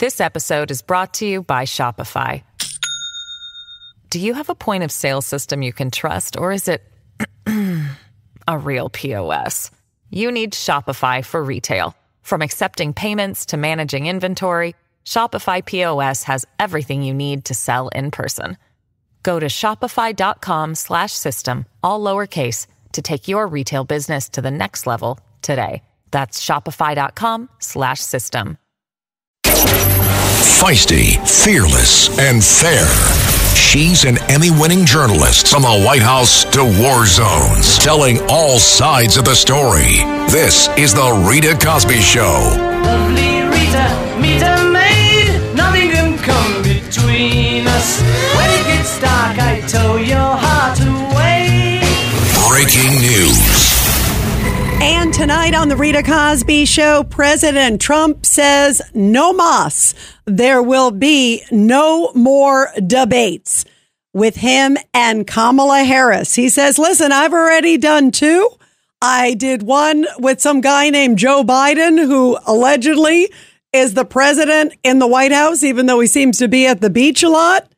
This episode is brought to you by Shopify. Do you have a point of sale system you can trust, or is it a real POS? You need Shopify for retail. From accepting payments to managing inventory, Shopify POS has everything you need to sell in person. Go to shopify.com/system, all lowercase, to take your retail business to the next level today. That's shopify.com/system. Feisty, fearless, and fair. She's an Emmy-winning journalist from the White House to war zones, telling all sides of the story. This is the Rita Cosby Show. Lovely Rita, meet a maid. Nothing can come between us. When it gets dark, I tow your heart away. Breaking news. And tonight on the Rita Cosby Show, President Trump says no mas. There will be no more debates with him and Kamala Harris. He says, listen, I've already done two. I did one with some guy named Joe Biden, who allegedly is the president in the White House, even though he seems to be at the beach a lot.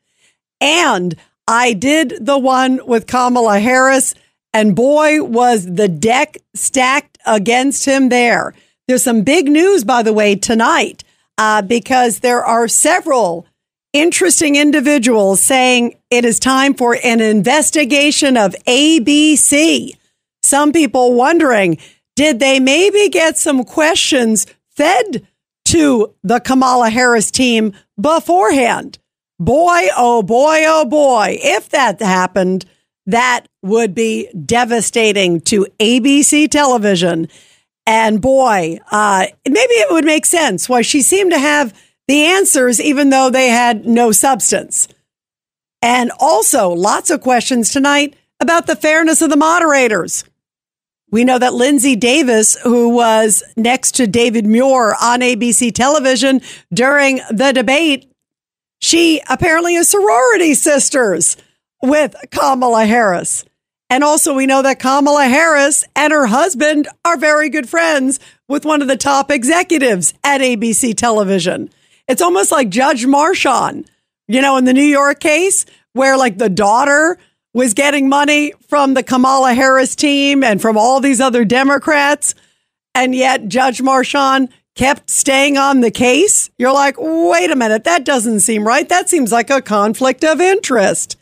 And I did the one with Kamala Harris. And boy, was the deck stacked against him there. There's some big news, by the way, tonight, because there are several interesting individuals saying it is time for an investigation of ABC. Some people wondering, did they maybe get some questions fed to the Kamala Harris team beforehand? Boy, oh boy, oh boy, if that happened, that would be devastating to ABC television. And boy, maybe it would make sense why she seemed to have the answers, even though they had no substance. And also lots of questions tonight about the fairness of the moderators. We know that Lindsey Davis, who was next to David Muir on ABC television during the debate, she apparently is sorority sisters with Kamala Harris. And also we know that Kamala Harris and her husband are very good friends with one of the top executives at ABC television. It's almost like Judge Marchand, you know, in the New York case where like the daughter was getting money from the Kamala Harris team and from all these other Democrats. And yet Judge Marchand kept staying on the case. You're like, wait a minute, that doesn't seem right. That seems like a conflict of interest.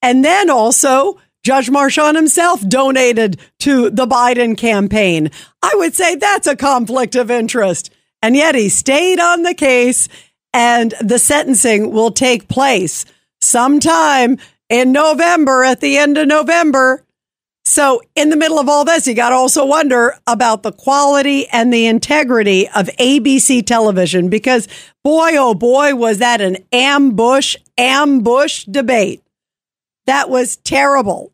And then also, Judge Marchand himself donated to the Biden campaign. I would say that's a conflict of interest. And yet he stayed on the case, and the sentencing will take place sometime in November, at the end of November. So in the middle of all this, you got to also wonder about the quality and the integrity of ABC television, because boy, oh boy, was that an ambush debate. That was terrible.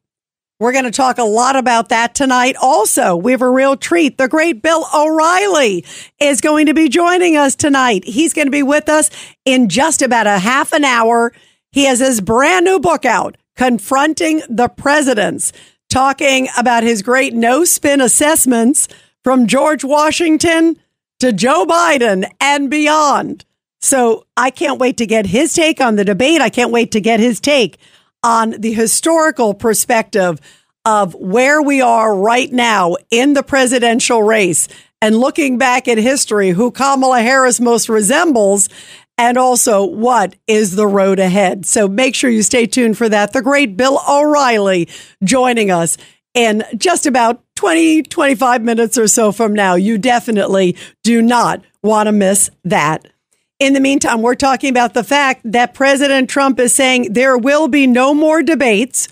We're going to talk a lot about that tonight. Also, we have a real treat. The great Bill O'Reilly is going to be joining us tonight. He's going to be with us in just about a half an hour. He has his brand new book out, Confronting the Presidents, talking about his great no spin assessments from George Washington to Joe Biden and beyond. So I can't wait to get his take on the debate. I can't wait to get his take on the historical perspective of where we are right now in the presidential race and looking back at history, who Kamala Harris most resembles, and also what is the road ahead. So make sure you stay tuned for that. The great Bill O'Reilly joining us in just about 20, 25 minutes or so from now. You definitely do not want to miss that. In the meantime, we're talking about the fact that President Trump is saying there will be no more debates.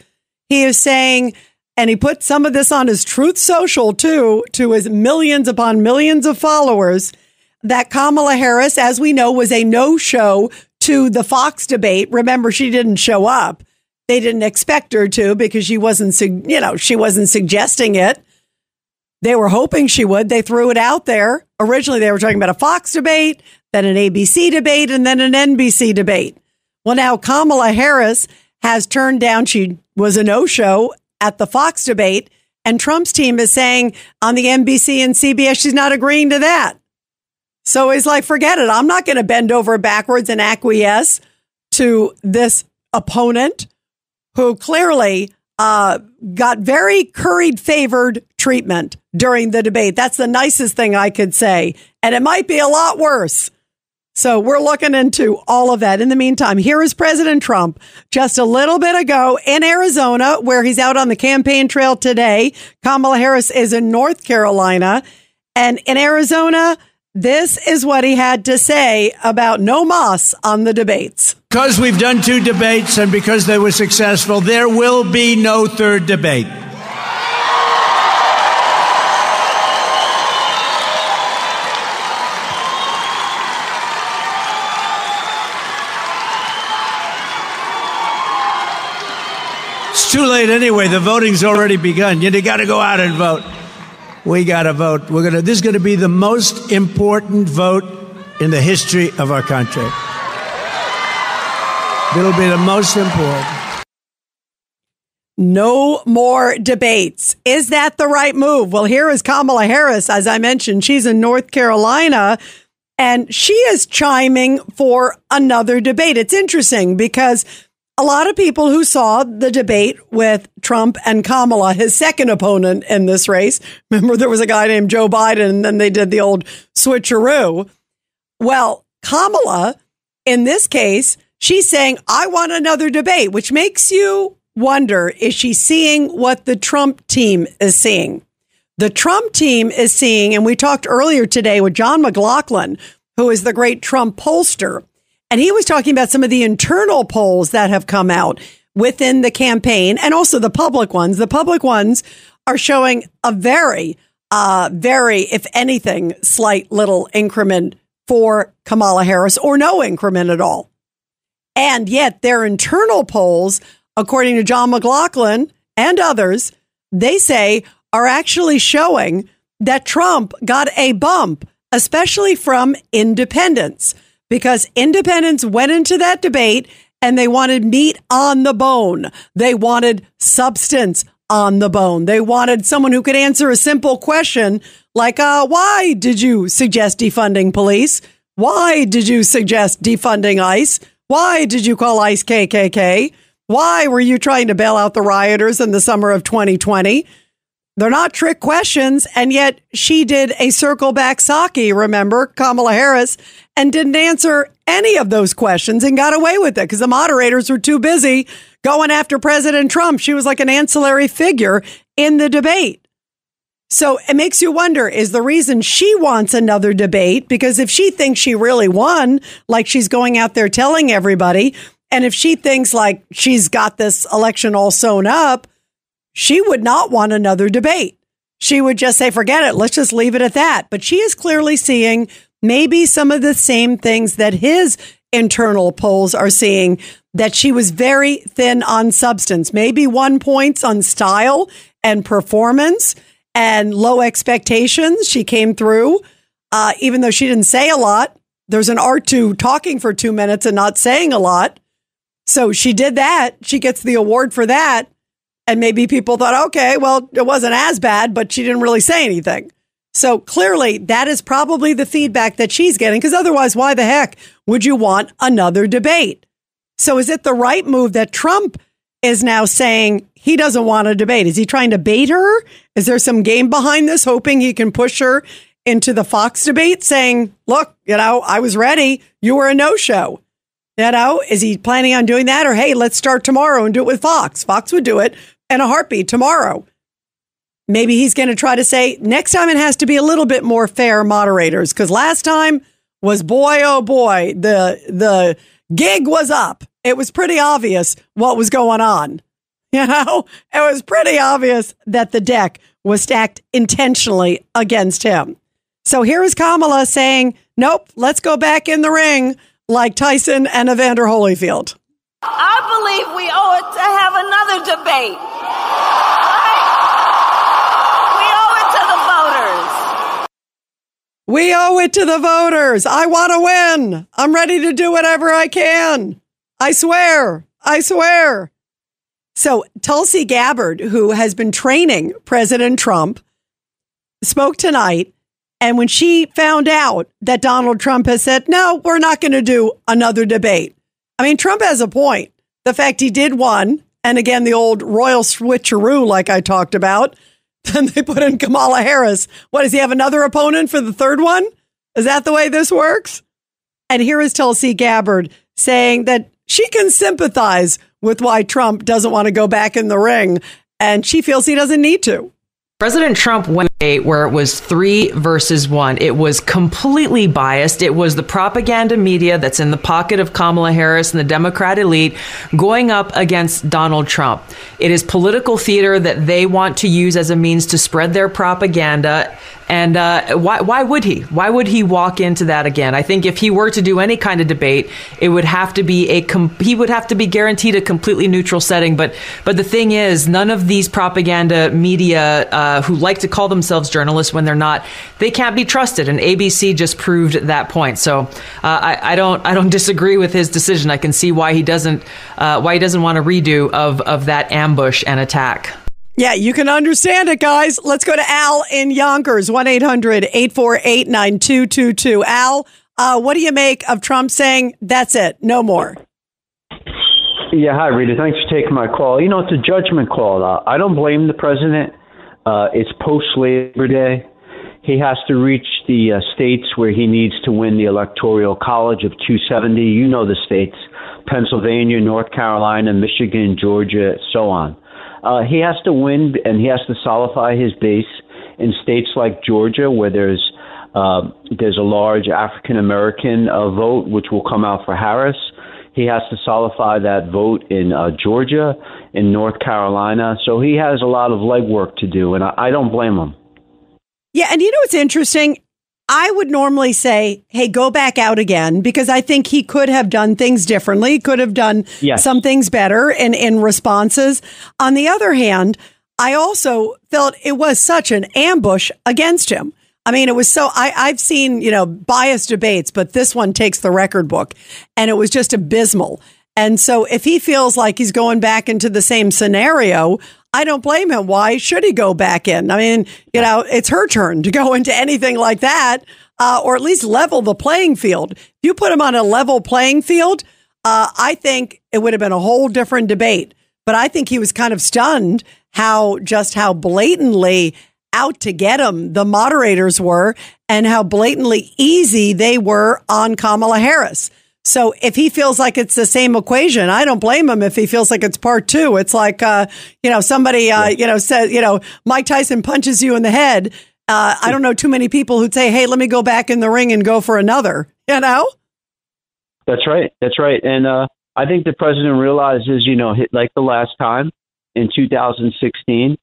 He is saying, and he put some of this on his Truth Social, too, to his millions upon millions of followers, that Kamala Harris, as we know, was a no-show to the Fox debate. Remember, she didn't show up. They didn't expect her to because she wasn't, you know, she wasn't suggesting it. They were hoping she would. They threw it out there. Originally, they were talking about a Fox debate, then an ABC debate, and then an NBC debate. Well, now Kamala Harris has turned down. She was a no-show at the Fox debate, and Trump's team is saying on the NBC and CBS, she's not agreeing to that. So he's like, forget it. I'm not going to bend over backwards and acquiesce to this opponent who clearly got very curried-favored treatment during the debate. That's the nicest thing I could say. And it might be a lot worse. So we're looking into all of that. In the meantime, here is President Trump just a little bit ago in Arizona, where he's out on the campaign trail today. Kamala Harris is in North Carolina. And in Arizona, this is what he had to say about no mas on the debates. Because we've done two debates and because they were successful, there will be no third debate. It's too late anyway. The voting's already begun. You got to go out and vote. We got to vote. This is going to be the most important vote in the history of our country. It'll be the most important. No more debates. Is that the right move? Well, here is Kamala Harris. As I mentioned, she's in North Carolina, and she is chiming for another debate. It's interesting because a lot of people who saw the debate with Trump and Kamala, his second opponent in this race, remember there was a guy named Joe Biden, and then they did the old switcheroo. Well, Kamala, in this case, she's saying, I want another debate, which makes you wonder, is she seeing what the Trump team is seeing? The Trump team is seeing, and we talked earlier today with John McLaughlin, who is the great Trump pollster, and he was talking about some of the internal polls that have come out within the campaign and also the public ones. The public ones are showing a very, if anything, slight little increment for Kamala Harris or no increment at all. And yet their internal polls, according to John McLaughlin and others, they say are actually showing that Trump got a bump, especially from independents. Because independents went into that debate and they wanted meat on the bone. They wanted substance on the bone. They wanted someone who could answer a simple question like, why did you suggest defunding police? Why did you suggest defunding ICE? Why did you call ICE KKK? Why were you trying to bail out the rioters in the summer of 2020? They're not trick questions, and yet she did a circle back sake, remember, Kamala Harris, and didn't answer any of those questions and got away with it because the moderators were too busy going after President Trump. She was like an ancillary figure in the debate. So it makes you wonder, is the reason she wants another debate? Because if she thinks she really won, like she's going out there telling everybody, and if she thinks like she's got this election all sewn up, she would not want another debate. She would just say, forget it. Let's just leave it at that. But she is clearly seeing maybe some of the same things that his internal polls are seeing, that she was very thin on substance, maybe 1 point on style and performance and low expectations. She came through, even though she didn't say a lot. There's an art to talking for 2 minutes and not saying a lot. So she did that. She gets the award for that. And maybe people thought, okay, well, it wasn't as bad, but she didn't really say anything. So clearly, that is probably the feedback that she's getting, because otherwise, why the heck would you want another debate? So is it the right move that Trump is now saying he doesn't want a debate? Is he trying to bait her? Is there some game behind this, hoping he can push her into the Fox debate saying, look, I was ready. You were a no-show. Is he planning on doing that? Or, hey, let's start tomorrow and do it with Fox. Fox would do it in a heartbeat tomorrow. Maybe he's going to try to say next time it has to be a little bit more fair, moderators, because last time was boy, oh boy, the gig was up. It was pretty obvious what was going on. It was pretty obvious that the deck was stacked intentionally against him. So here is Kamala saying, nope, let's go back in the ring like Tyson and Evander Holyfield. I believe we owe it to have another debate. We owe it to the voters. We owe it to the voters. I want to win. I'm ready to do whatever I can. I swear. I swear. So Tulsi Gabbard, who has been training President Trump, spoke tonight And when she found out that Donald Trump has said, no, we're not going to do another debate. I mean, Trump has a point. The fact he did one, and again, the old royal switcheroo, like I talked about, then they put in Kamala Harris. What, does he have another opponent for the third one? Is that the way this works? And here is Tulsi Gabbard saying that she can sympathize with why Trump doesn't want to go back in the ring, and she feels he doesn't need to. President Trump went where it was 3-1. It was completely biased. It was the propaganda media that's in the pocket of Kamala Harris and the Democrat elite going up against Donald Trump. It is political theater that they want to use as a means to spread their propaganda. And why would he? Why would he walk into that again? I think if he were to do any kind of debate, it would have to be he would have to be guaranteed a completely neutral setting. But the thing is, none of these propaganda media who like to call themselves journalists when they're not, they can't be trusted. And ABC just proved that point. So I don't disagree with his decision. I can see why he doesn't want a redo of that ambush and attack. Yeah, you can understand it, guys. Let's go to Al in Yonkers, 1-800-848-9222. Al, what do you make of Trump saying, that's it, no more? Yeah, hi, Rita. Thanks for taking my call. You know, it's a judgment call. I don't blame the president. It's post-Labor Day. He has to reach the states where he needs to win the Electoral College of 270. You know the states, Pennsylvania, North Carolina, Michigan, Georgia, so on. He has to win, and he has to solidify his base in states like Georgia, where there's a large African-American vote, which will come out for Harris. He has to solidify that vote in Georgia, in North Carolina. So he has a lot of legwork to do, and I don't blame him. Yeah, and you know what's interesting? I would normally say, hey, go back out again, because I think he could have done things differently, could have done some things better in responses. On the other hand, I also felt it was such an ambush against him. I mean, it was so I've seen, you know, biased debates, but this one takes the record book, and it was just abysmal. And so if he feels like he's going back into the same scenario, I don't blame him. Why should he go back in? I mean, you know, it's her turn to go into anything like that, or at least level the playing field. If you put him on a level playing field, I think it would have been a whole different debate. But I think he was kind of stunned how blatantly out to get him the moderators were, and how blatantly easy they were on Kamala Harris. So if he feels like it's the same equation, I don't blame him. If he feels like it's part two, it's like, somebody, says, Mike Tyson punches you in the head. I don't know too many people who'd say, hey, let me go back in the ring and go for another, you know? That's right. That's right. And I think the president realizes, like the last time in 2016,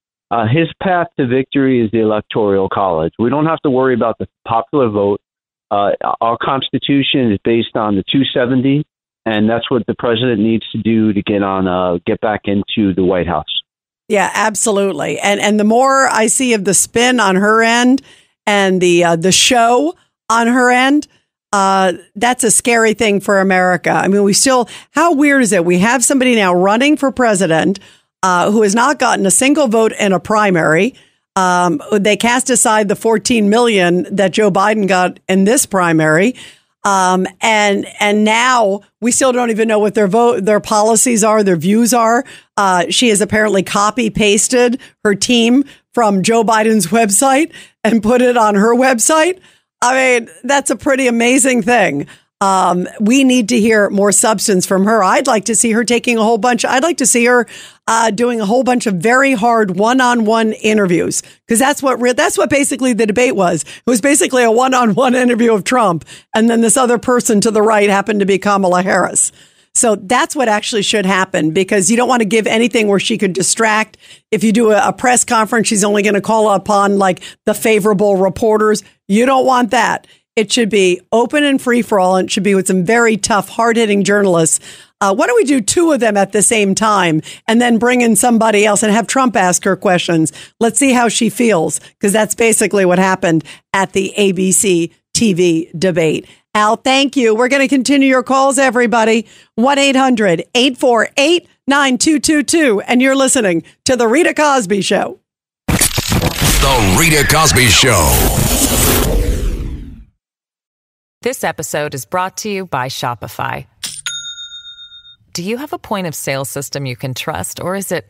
his path to victory is the Electoral College. We don't have to worry about the popular vote. Our Constitution is based on the 270, and that's what the president needs to do to get back into the White House. Yeah, absolutely. And the more I see of the spin on her end and the show on her end, that's a scary thing for America. I mean, how weird is it? We have somebody now running for president who has not gotten a single vote in a primary. They cast aside the 14 million that Joe Biden got in this primary. And now we still don't even know what their policies are, their views are. She has apparently copy pasted her team from Joe Biden's website and put it on her website. I mean, that's a pretty amazing thing. We need to hear more substance from her. I'd like to see her taking a whole bunch. I'd like to see her doing a whole bunch of very hard one-on-one interviews, because that's what basically the debate was. It was basically a one-on-one interview of Trump, and then this other person to the right happened to be Kamala Harris. So that's what actually should happen, because you don't want to give anything where she could distract. If you do a press conference, she's only going to call upon like the favorable reporters. You don't want that. It should be open and free for all, and it should be with some very tough, hard-hitting journalists. Why don't we do two of them at the same time and then bring in somebody else and have Trump ask her questions? Let's see how she feels, because that's basically what happened at the ABC TV debate. Al, thank you. We're going to continue your calls, everybody. 1-800-848-9222. And you're listening to The Rita Cosby Show. The Rita Cosby Show. This episode is brought to you by Shopify. Do you have a point of sale system you can trust, or is it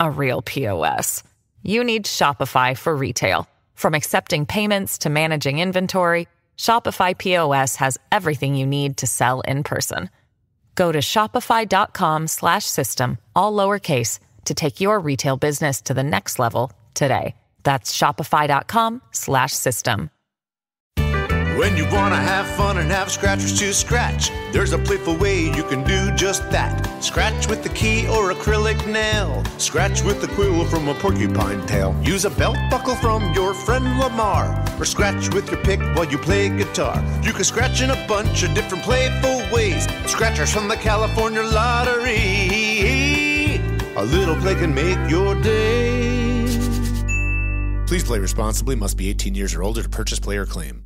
a real POS? You need Shopify for retail. From accepting payments to managing inventory, Shopify POS has everything you need to sell in person. Go to shopify.com/system, all lowercase, to take your retail business to the next level today. That's shopify.com/system. When you want to have fun and have scratchers to scratch, there's a playful way you can do just that. Scratch with a key or acrylic nail. Scratch with a quill from a porcupine tail. Use a belt buckle from your friend Lamar. Or scratch with your pick while you play guitar. You can scratch in a bunch of different playful ways. Scratchers from the California lottery. A little play can make your day. Please play responsibly. Must be 18 years or older to purchase, play, or claim.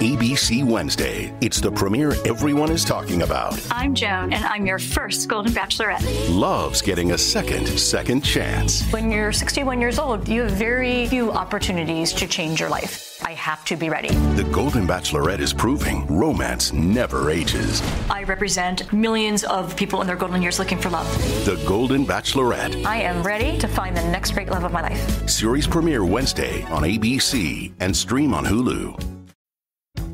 ABC Wednesday. It's the premiere everyone is talking about. I'm Joan, and I'm your first Golden Bachelorette. Love's getting a second chance. When you're 61 years old, you have very few opportunities to change your life. I have to be ready. The Golden Bachelorette is proving romance never ages. I represent millions of people in their golden years looking for love. The Golden Bachelorette. I am ready to find the next great love of my life. Series premiere Wednesday on ABC and stream on Hulu.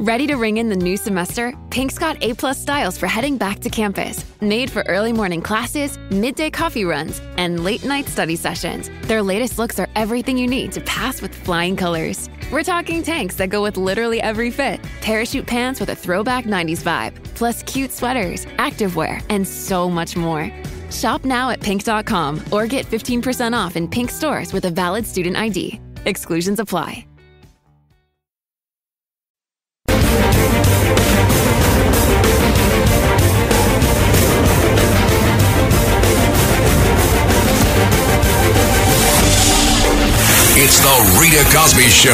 Ready to ring in the new semester? Pink's got A+ styles for heading back to campus, made for early morning classes, midday coffee runs, and late night study sessions. Their latest looks are everything you need to pass with flying colors. We're talking tanks that go with literally every fit, parachute pants with a throwback 90s vibe, plus cute sweaters, activewear, and so much more. Shop now at pink.com or get 15% off in Pink stores with a valid student ID. Exclusions apply. It's the Rita Cosby Show.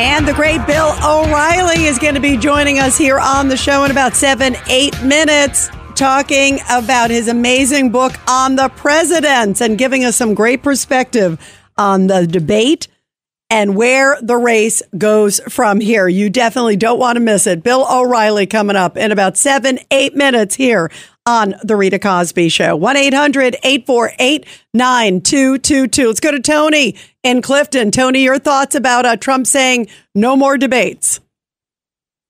And the great Bill O'Reilly is going to be joining us here on the show in about 7-8 minutes, talking about his amazing book on the presidents and giving us some great perspective on the debate and where the race goes from here. You definitely don't want to miss it. Bill O'Reilly coming up in about 7-8 minutes here on The Rita Cosby Show. 1-800-848-9222. Let's go to Tony in Clifton. Tony, your thoughts about Trump saying no more debates.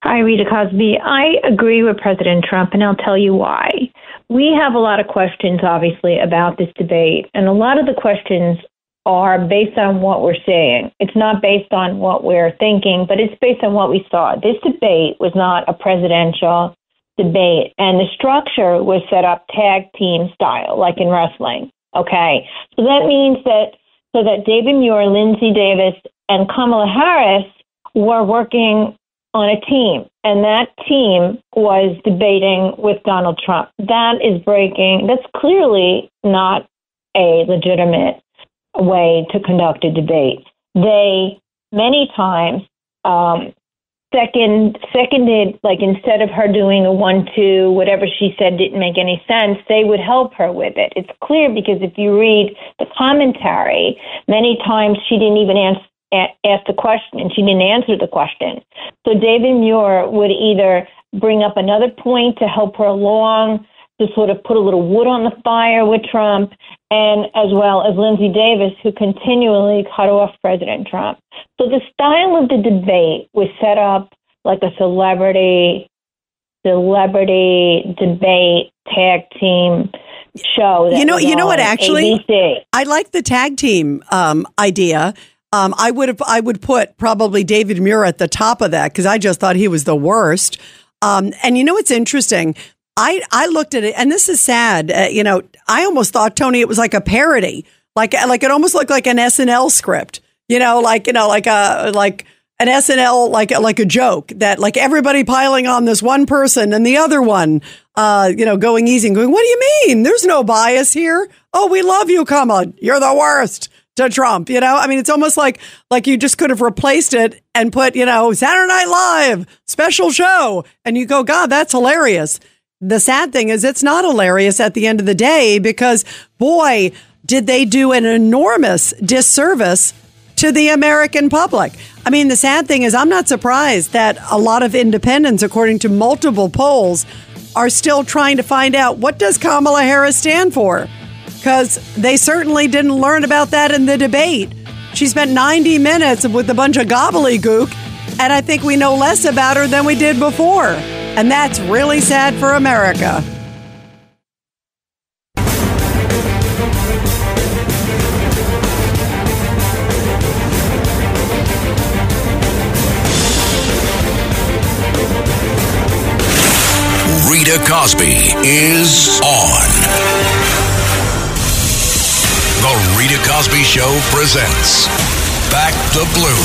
Hi, Rita Cosby. I agree with President Trump, and I'll tell you why. We have a lot of questions, obviously, about this debate, and a lot of the questions are based on what we're seeing. It's not based on what we're thinking, but it's based on what we saw. This debate was not a presidential debate, and the structure was set up tag team style, like in wrestling. Okay, so that means that David Muir, Lindsey Davis, and Kamala Harris were working on a team, and that team was debating with Donald Trump. That is breaking. That's clearly not a legitimate way to conduct a debate. They many times seconded, like instead of her doing a 1-2, whatever she said didn't make any sense, they would help her with it. It's clear because if you read the commentary, many times she didn't even ask the question and she didn't answer the question. So David Muir would either bring up another point to help her along, to sort of put a little wood on the fire with Trump, and as well as Lindsey Davis, who continually cut off President Trump. So the style of the debate was set up like a celebrity debate tag team show. You know what? Actually, ABC. I like the tag team idea. I would put probably David Muir at the top of that because I just thought he was the worst. And you know what's interesting? I looked at it, and this is sad. I almost thought, Tony, it was like a parody, like it almost looked like an SNL script. Like an SNL like a joke that like everybody piling on this one person and the other one, going easy and going, what do you mean? There's no bias here. Oh, we love you, Kamala. You're the worst to Trump. It's almost like you just could have replaced it and put Saturday Night Live special show, and you go, God, that's hilarious. The sad thing is it's not hilarious at the end of the day, because boy, did they do an enormous disservice to the American public. I mean, the sad thing is I'm not surprised that a lot of independents, according to multiple polls, are still trying to find out, what does Kamala Harris stand for? Because they certainly didn't learn about that in the debate. She spent 90 minutes with a bunch of gobbledygook, and I think we know less about her than we did before. And that's really sad for America. Rita Cosby is on. The Rita Cosby Show presents Back the Blue.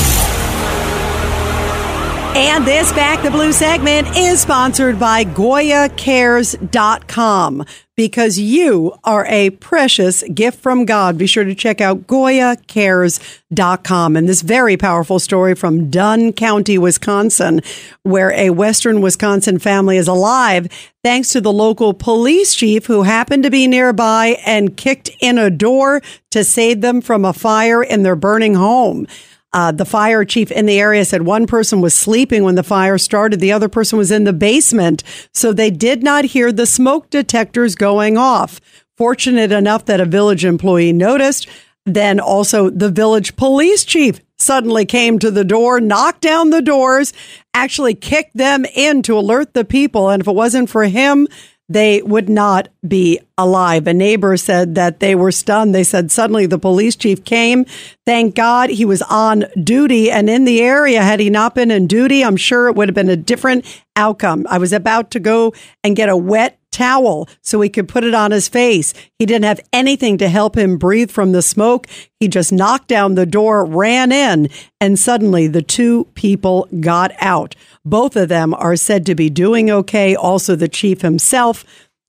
And this Back the Blue segment is sponsored by GoyaCares.com, because you are a precious gift from God. Be sure to check out GoyaCares.com. And this very powerful story from Dunn County, Wisconsin, where a Western Wisconsin family is alive thanks to the local police chief who happened to be nearby and kicked in a door to save them from a fire in their burning home. The fire chief in the area said one person was sleeping when the fire started. The other person was in the basement, so they did not hear the smoke detectors going off. Fortunate enough that a village employee noticed. Then also the village police chief suddenly came to the door, knocked down the doors, actually kicked them in to alert the people. And if it wasn't for him, they would not be alive. A neighbor said that they were stunned. They said suddenly the police chief came. Thank God he was on duty and in the area. Had he not been in duty, I'm sure it would have been a different outcome. I was about to go and get a wet towel so he could put it on his face. He didn't have anything to help him breathe from the smoke. He just knocked down the door, ran in, and suddenly the two people got out. Both of them are said to be doing okay. Also, the chief himself,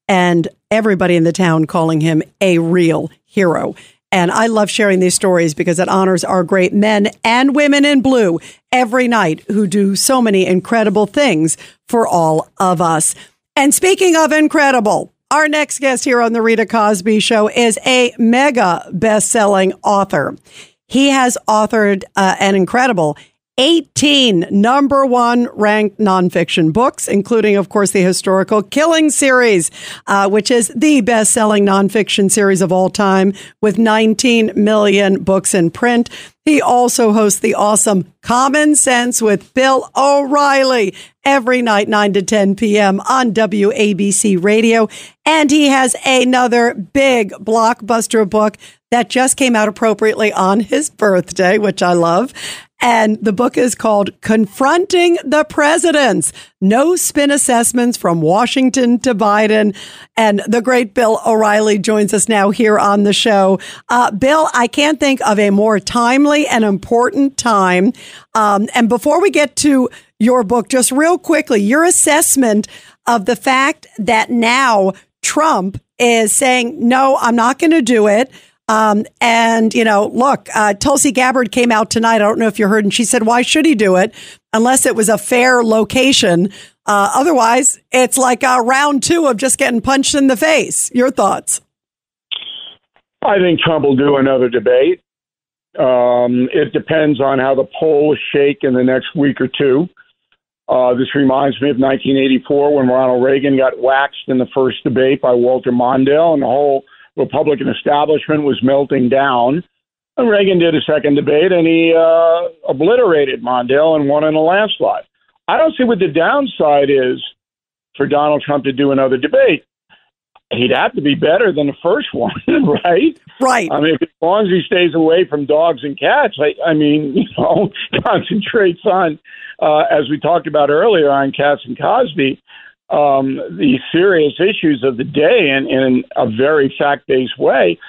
and everybody in the town calling him a real hero. And I love sharing these stories because it honors our great men and women in blue every night who do so many incredible things for all of us. And speaking of incredible, our next guest here on The Rita Cosby Show is a mega best-selling author. He has authored an incredible 18 number one ranked nonfiction books, including, of course, the historical Killing series, which is the best-selling nonfiction series of all time with 19 million books in print. He also hosts the awesome Common Sense with Bill O'Reilly every night, 9 to 10 p.m. on WABC Radio. And he has another big blockbuster book that just came out appropriately on his birthday, which I love. And the book is called Confronting the Presidents: No Spin Assessments from Washington to Biden. And the great Bill O'Reilly joins us now here on the show. Bill, I can't think of a more timely and important time. And before we get to your book, just real quickly, your assessment of the fact that now Trump is saying, no, I'm not going to do it. And, you know, look, Tulsi Gabbard came out tonight. I don't know if you heard. And she said, why should he do it unless it was a fair location? Otherwise, it's like a round two of just getting punched in the face. Your thoughts? I think Trump will do another debate. It depends on how the polls shake in the next week or two. This reminds me of 1984 when Ronald Reagan got waxed in the first debate by Walter Mondale, and the whole Republican establishment was melting down. And Reagan did a second debate, and he obliterated Mondale and won in a landslide. I don't see what the downside is for Donald Trump to do another debate. He'd have to be better than the first one, right? Right. I mean, as long as he stays away from dogs and cats, I mean, you know, concentrates on, as we talked about earlier, on Cats and Cosby, the serious issues of the day in a very fact-based way.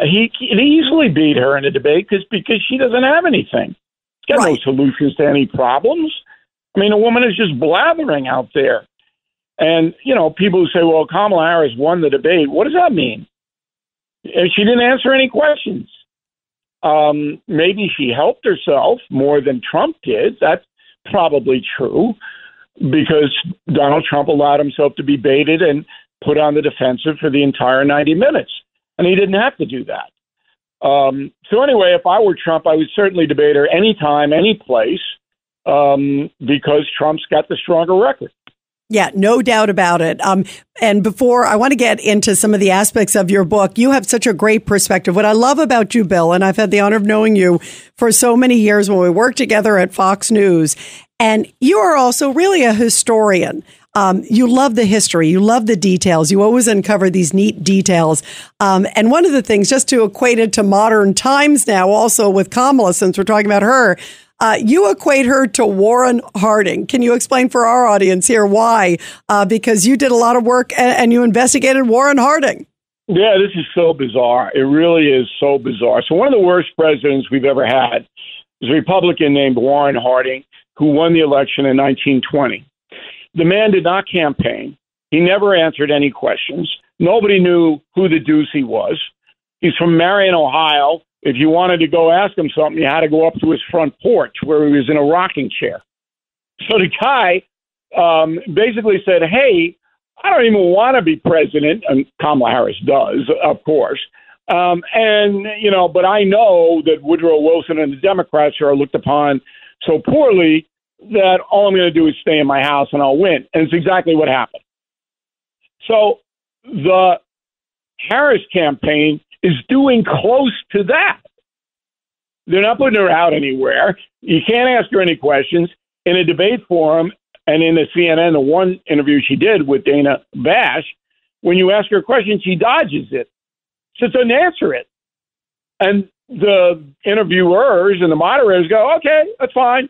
He'd easily beat her in a debate because she doesn't have anything. She's got no solutions to any problems. I mean, a woman is just blathering out there. And, you know, people who say, well, Kamala Harris won the debate. What does that mean? She didn't answer any questions. Maybe she helped herself more than Trump did. That's probably true. because Donald Trump allowed himself to be baited and put on the defensive for the entire 90 minutes. And he didn't have to do that. So anyway, if I were Trump, I would certainly debate her anytime, any place, because Trump's got the stronger record. Yeah, no doubt about it. And before I want to get into some of the aspects of your book, you have such a great perspective. What I love about you, Bill, and I've had the honor of knowing you for so many years when we worked together at Fox News, and you are also really a historian. You love the history. You love the details. You always uncover these neat details. And one of the things, just to equate it to modern times now, also with Kamala, since we're talking about her, you equate her to Warren Harding. Can you explain for our audience here why? Because you did a lot of work and you investigated Warren Harding. Yeah, this is so bizarre. It really is so bizarre. So one of the worst presidents we've ever had is a Republican named Warren Harding, who won the election in 1920. The man did not campaign. He never answered any questions. Nobody knew who the deuce he was. He's from Marion, Ohio. If you wanted to go ask him something, you had to go up to his front porch where he was in a rocking chair. So the guy basically said, hey, I don't even want to be president. And Kamala Harris does, of course. And, you know, but I know that Woodrow Wilson and the Democrats are looked upon so poorly that all I'm going to do is stay in my house and I'll win. And it's exactly what happened. So the Harris campaign is doing close to that. They're not putting her out anywhere. You can't ask her any questions. In a debate forum and in the CNN, the one interview she did with Dana Bash, when you ask her a question, she dodges it. She doesn't answer it. And the interviewers and the moderators go, okay, that's fine.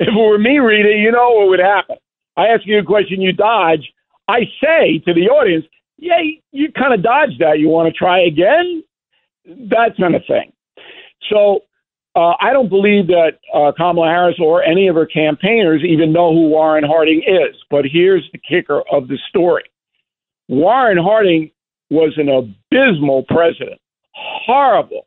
If it were me, Rita, you know what would happen. I ask you a question, you dodge. I say to the audience, yeah, you kind of dodged that. You want to try again? That kind of thing. So I don't believe that Kamala Harris or any of her campaigners even know who Warren Harding is. But here's the kicker of the story. Warren Harding was an abysmal president, horrible.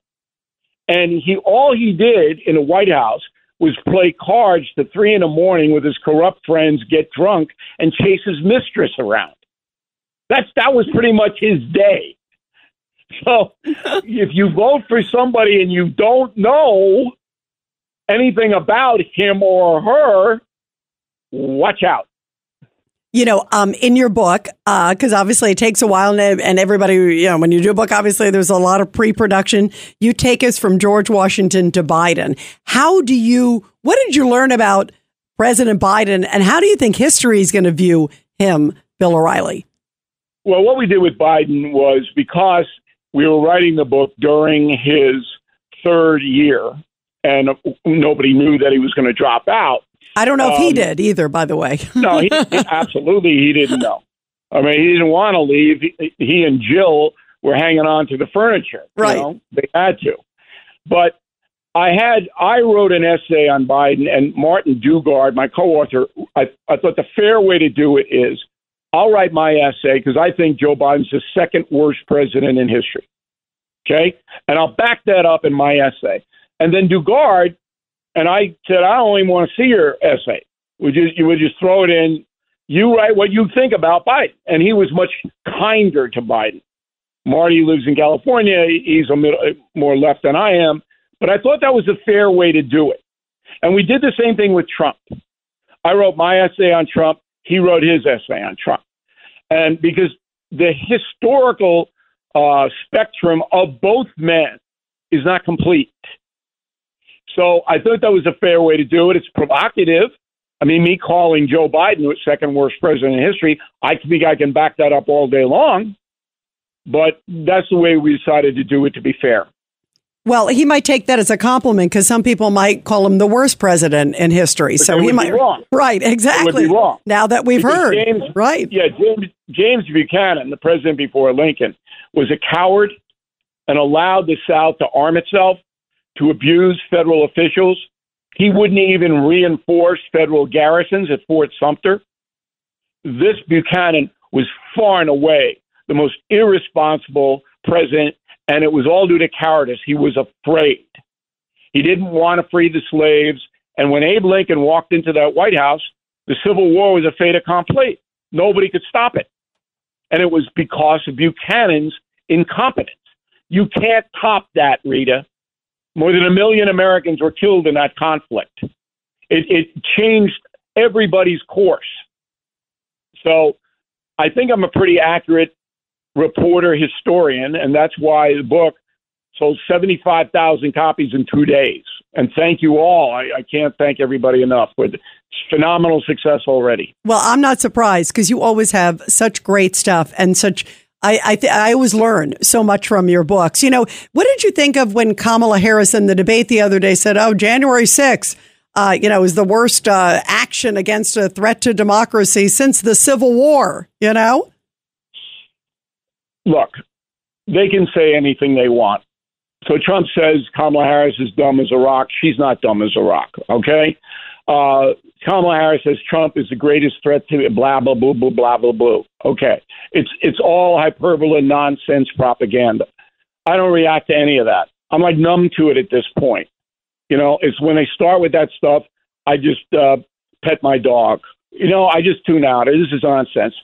And all he did in the White House was play cards to 3 a.m. with his corrupt friends, get drunk, and chase his mistress around. That was pretty much his day. So if you vote for somebody and you don't know anything about him or her, watch out. You know, in your book, because obviously it takes a while and everybody, you know, when you do a book, obviously there's a lot of pre-production. You take us from George Washington to Biden. What did you learn about President Biden and how do you think history is going to view him, Bill O'Reilly? Well, what we did with Biden was because we were writing the book during his third year and nobody knew that he was going to drop out. I don't know if he did either, by the way. No, he didn't know. I mean, he didn't want to leave. He and Jill were hanging on to the furniture. Right. You know? They had to. But I wrote an essay on Biden, and Martin Dugard, my co-author, I thought the fair way to do it is I'll write my essay because I think Joe Biden's the second worst president in history. Okay? And I'll back that up in my essay. And then Dugard, and I said, I don't even want to see your essay. You would just throw it in. You write what you think about Biden. And he was much kinder to Biden. Marty lives in California. He's more left than I am. But I thought that was a fair way to do it. And we did the same thing with Trump. I wrote my essay on Trump. He wrote his essay on Trump. And because the historical spectrum of both men is not complete. So I thought that was a fair way to do it. It's provocative. I mean, me calling Joe Biden the second worst president in history, I think I can back that up all day long. But that's the way we decided to do it to be fair. Well, he might take that as a compliment because some people might call him the worst president in history. But so he might be wrong. Right, exactly. Would be wrong. Now that we've heard. Right. Yeah, James Buchanan, the president before Lincoln, was a coward and allowed the South to arm itself, to abuse federal officials. He wouldn't even reinforce federal garrisons at Fort Sumter. This Buchanan was far and away the most irresponsible president, and it was all due to cowardice. He was afraid. He didn't want to free the slaves. And when Abe Lincoln walked into that White House, The Civil War was a fait accompli. Nobody could stop it. And it was because of Buchanan's incompetence. You can't top that, Rita. More than 1 million Americans were killed in that conflict. It changed everybody's course. So I think I'm a pretty accurate reporter, historian, and that's why the book sold 75,000 copies in 2 days. And thank you all. I can't thank everybody enough for phenomenal success already. Well, I'm not surprised because you always have such great stuff and such. I always learn so much from your books. You know, what did you think of when Kamala Harris in the debate the other day said, oh, January 6th, is the worst action against a threat to democracy since the Civil War, you know? Look, they can say anything they want. So Trump says Kamala Harris is dumb as a rock. She's not dumb as a rock, okay? Kamala Harris says Trump is the greatest threat to blah, blah, blah, blah, blah, blah, blah. Okay. It's all hyperbole, nonsense propaganda. I don't react to any of that. I'm like numb to it at this point. You know, it's when they start with that stuff, I just pet my dog. You know, I just tune out. This is nonsense.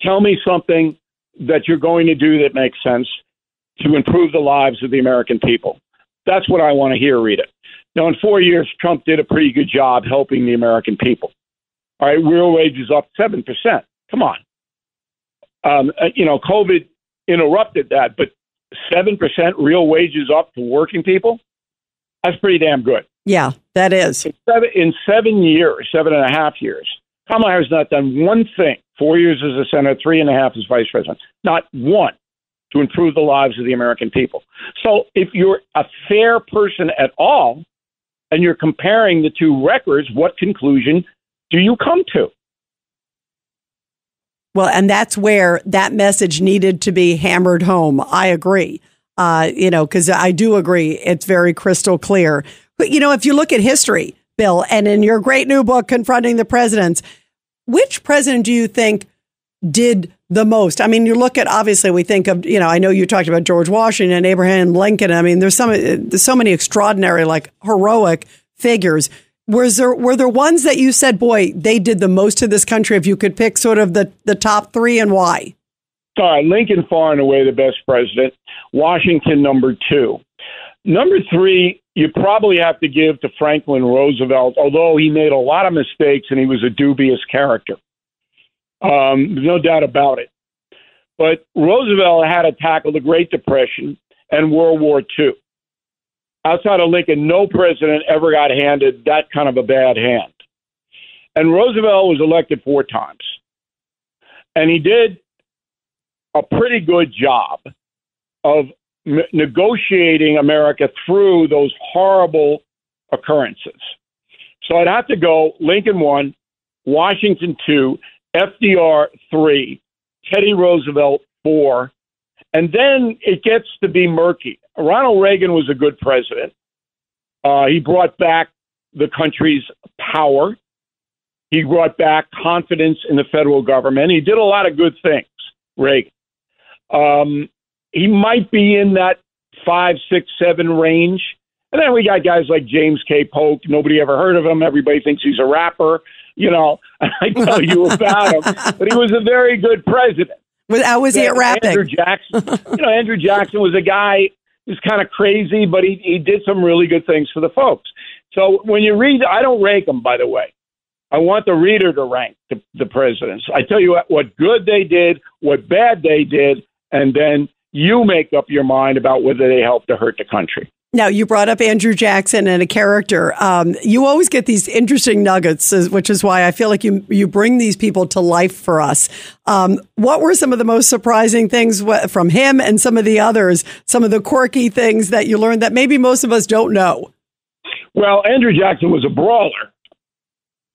Tell me something that you're going to do that makes sense to improve the lives of the American people. That's what I want to hear, Rita. Now, in 4 years, Trump did a pretty good job helping the American people. All right, real wages up 7%. Come on. COVID interrupted that, but 7% real wages up to working people? That's pretty damn good. Yeah, that is. In 7 years, 7.5 years, Kamala Harris has not done one thing. 4 years as a senator, 3.5 as vice president. Not one. To improve the lives of the American people. So if you're a fair person at all, and you're comparing the two records, what conclusion do you come to? Well, and that's where that message needed to be hammered home. I agree, because I do agree. It's very crystal clear. But, if you look at history, Bill, and in your great new book, Confronting the Presidents, which president do you think did the most? I mean, you look at, obviously, we think of, I know you talked about George Washington, Abraham Lincoln. I mean, there's so many extraordinary, heroic figures. Were there ones that you said, boy, they did the most to this country, if you could pick sort of the top three and why? All right, Lincoln, far and away the best president. Washington, number two. Number three, you probably have to give to Franklin Roosevelt, although he made a lot of mistakes and he was a dubious character. No doubt about it. But Roosevelt had to tackle the Great Depression and World War II. Outside of Lincoln, no president ever got handed that kind of a bad hand. And Roosevelt was elected 4 times. And he did a pretty good job of negotiating America through those horrible occurrences. So I'd have to go Lincoln 1, Washington 2, FDR 3, Teddy Roosevelt 4, and then it gets to be murky. Ronald Reagan was a good president. He brought back the country's power. He brought back confidence in the federal government. He did a lot of good things, Reagan. He might be in that 5, 6, 7 range. And then we got guys like James K. Polk. Nobody ever heard of him. Everybody thinks he's a rapper. I tell you about him. But he was a very good president. How was he at rapping? Andrew Jackson. Andrew Jackson was a guy who's kind of crazy, but he did some really good things for the folks. So when you read, I don't rank them, by the way. I want the reader to rank the presidents. I tell you what good they did, what bad they did, and then you make up your mind about whether they helped or hurt the country. Now, you brought up Andrew Jackson and a character. You always get these interesting nuggets, which is why I feel like you bring these people to life for us. What were some of the most surprising things from him and some of the others, some of the quirky things that you learned that maybe most of us don't know? Well, Andrew Jackson was a brawler.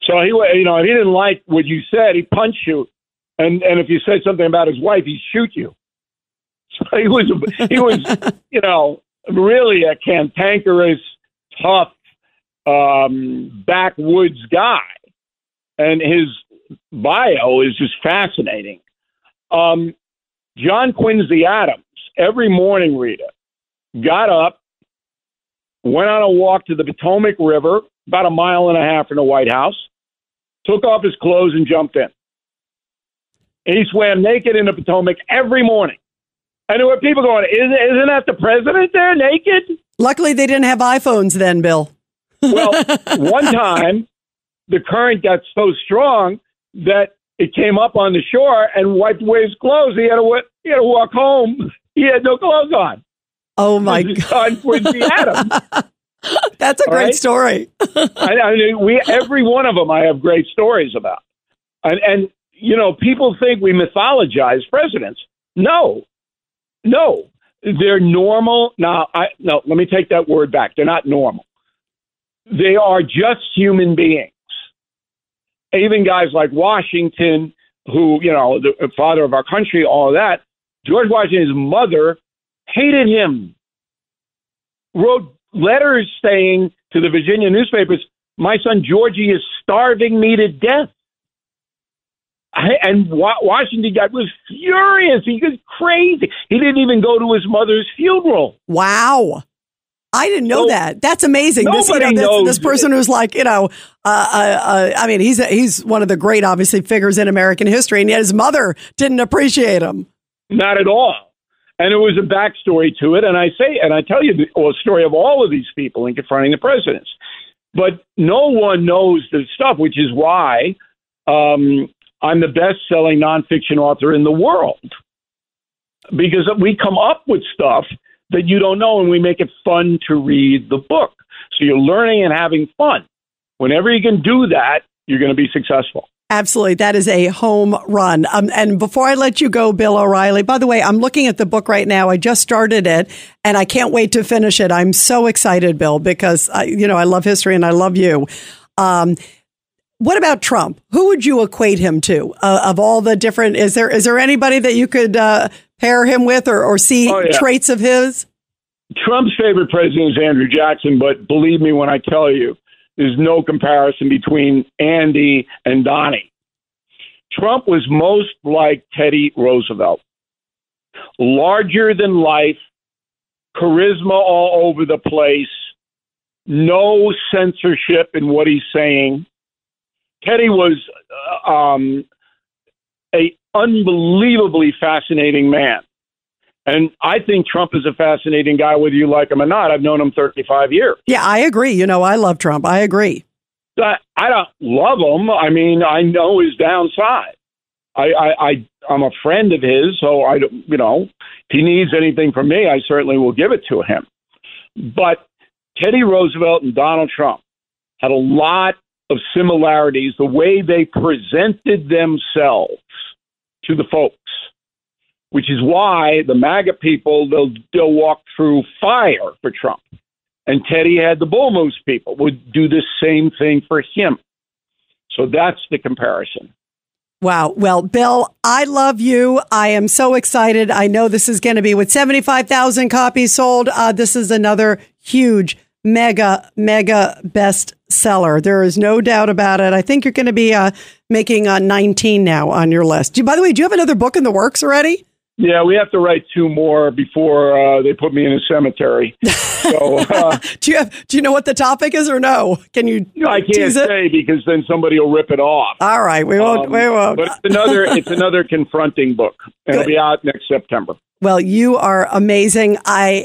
So, if he didn't like what you said, he'd punch you. And if you said something about his wife, he'd shoot you. So he was really a cantankerous, tough, backwoods guy. And his bio is just fascinating. John Quincy Adams, every morning, Rita, got up, went on a walk to the Potomac River, about 1.5 miles from the White House, took off his clothes and jumped in. And he swam naked in the Potomac every morning. And there were people going, isn't that the president there naked? Luckily, they didn't have iPhones then, Bill. Well, one time, the current got so strong that it came up on the shore and wiped away his clothes. He had to walk home. He had no clothes on. Oh, my God. That's a great story. I mean, every one of them I have great stories about. And, you know, people think we mythologize presidents. No. They're normal. No, let me take that word back. They're not normal. They are just human beings. Even guys like Washington, who, you know, the father of our country, all that. George Washington's mother hated him, wrote letters saying to the Virginia newspapers, my son Georgie is starving me to death. And Washington was furious. He was crazy. He didn't even go to his mother's funeral. Wow. I didn't know that. That's amazing. This person who's like, you know, I mean, he's one of the great, obviously, figures in American history, and yet his mother didn't appreciate him. Not at all. And it was a backstory to it. And I tell you the story of all of these people in confronting the presidents. But no one knows the stuff, which is why I'm the best-selling nonfiction author in the world, because we come up with stuff that you don't know, and we make it fun to read the book. So you're learning and having fun. Whenever you can do that, you're going to be successful. Absolutely. That is a home run. And before I let you go, Bill O'Reilly, by the way, I'm looking at the book right now. I just started it and I can't wait to finish it. I'm so excited, Bill, because, I love history and I love you. What about Trump? Who would you equate him to of all the different? Is there anybody that you could pair him with or see traits of his? Trump's favorite president is Andrew Jackson. But believe me when I tell you, there's no comparison between Andy and Donnie. Trump was most like Teddy Roosevelt. Larger than life, charisma all over the place, no censorship in what he's saying. Teddy was a unbelievably fascinating man. And I think Trump is a fascinating guy, whether you like him or not. I've known him 35 years. Yeah, I agree. You know, I love Trump. I agree. I don't love him. I mean, I know his downside. I'm a friend of his, so if he needs anything from me, I certainly will give it to him. But Teddy Roosevelt and Donald Trump had a lot of similarities, the way they presented themselves to the folks, which is why the MAGA people, they'll walk through fire for Trump. And Teddy had the bull moose people would do the same thing for him. So that's the comparison. Wow. Well, Bill, I love you. I am so excited. I know this is going to be, with 75,000 copies sold, this is another huge, mega bestseller. There is no doubt about it. I think you're going to be making 19 now on your list. By the way, do you have another book in the works already? Yeah, we have to write two more before they put me in a cemetery. So, do you know what the topic is or no? Can you? No, I can't say because then somebody will rip it off. All right, we won't. But it's another confronting book, and it'll be out next September. Well, you are amazing.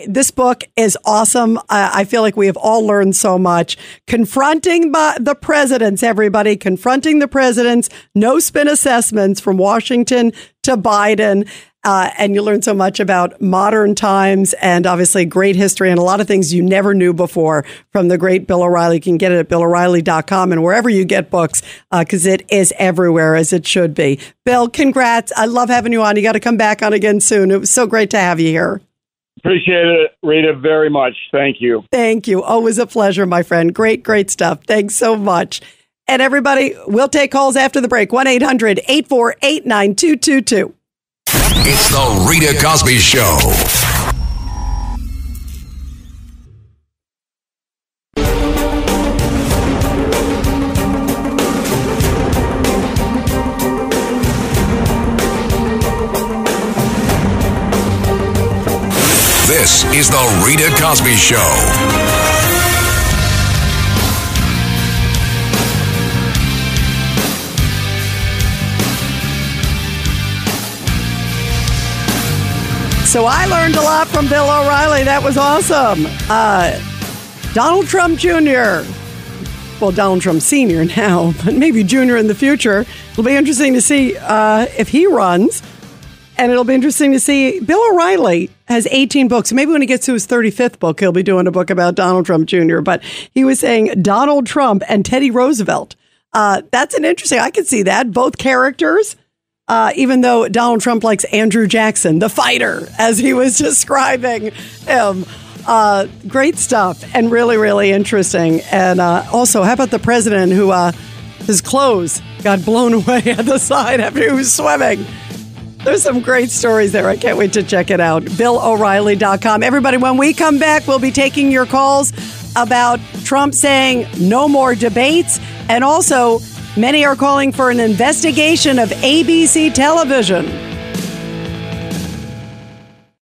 This book is awesome. I feel like we have all learned so much. Confronting the Presidents, everybody. Confronting the Presidents. No Spin Assessments from Washington to Biden. And you learn so much about modern times and obviously great history and a lot of things you never knew before from the great Bill O'Reilly. You can get it at BillO'Reilly.com and wherever you get books, because it is everywhere, as it should be. Bill, congrats. I love having you on. You got to come back on again soon. It was so great to have you here. Appreciate it, Rita, very much. Thank you. Thank you. Always a pleasure, my friend. Great, great stuff. Thanks so much. And everybody, we'll take calls after the break. 1-800-848-9222. It's the Rita Cosby Show. This is the Rita Cosby Show. So I learned a lot from Bill O'Reilly. That was awesome. Donald Trump Jr. Well, Donald Trump Sr. now, but maybe Jr. in the future. It'll be interesting to see if he runs. And it'll be interesting to see. Bill O'Reilly has 18 books. Maybe when he gets to his 35th book, he'll be doing a book about Donald Trump Jr. But he was saying Donald Trump and Teddy Roosevelt. That's an interesting. I could see that. Both characters. Even though Donald Trump likes Andrew Jackson, the fighter, as he was describing him. Great stuff and really, really interesting. And also, how about the president who his clothes got blown away at the side after he was swimming? There's some great stories there. I can't wait to check it out. BillO'Reilly.com. Everybody, when we come back, we'll be taking your calls about Trump saying no more debates. And also, many are calling for an investigation of ABC television.